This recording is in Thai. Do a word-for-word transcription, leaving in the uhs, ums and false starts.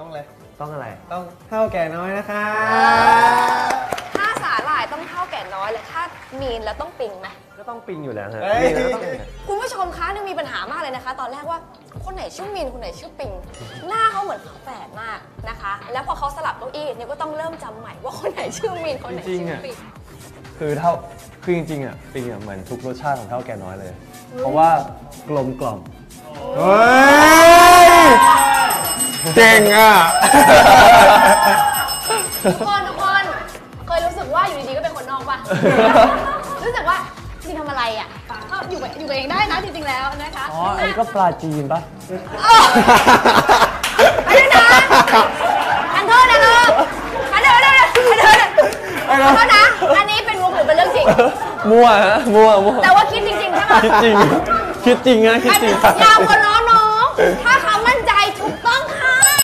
ต้องอะไรต้องอะไรต้องเท่าแก่น้อยนะคะถ้าสาหร่ายต้องเท่าแก่น้อยเลยถ้ามีนแล้วต้องปิงไหมก็ต้องปิงอยู่แล้วฮะคุณผู้ชมคะนี่มีปัญหามากเลยนะคะตอนแรกว่าคนไหนชื่อมีนคนไหนชื่อปิงหน้าเขาเหมือนฝาแฝดมากนะคะแล้วพอเขาสลับเก้าอี้เนี่ยก็ต้องเริ่มจำใหม่ว่าคนไหนชื่อมีนคนไหนชื่อปิงคือเท่าคือจริงๆอ่ะปิงอ่ะเหมือนทุกรสชาติของเท่าแก่น้อยเลยเพราะว่ากลมกล่อมเฮ้ยเจ๋งอ่ะทุกคนทุกคนเคยรู้สึกว่าอยู่ดีๆก็เป็นคนนอกป่ะรู้สึกว่าที่ทำอะไรอ่ะก็อยู่กับอยู่กับเองได้นะจริงๆแล้วนะคะอ๋ออันนี้ก็ปลาจีนป่ะอันนี้นะอันเธอนะลูกอันเธอนะอันเธอนะอันเธอนะอันนี้เป็นมุกหรือเป็นเรื่องจริงมั่วฮะมั่วมั่วแต่ว่าคิดจริงๆใช่ไหมคิดจริงคิดจริงนะคิดจริงยาวกว่าน้องๆถ้าค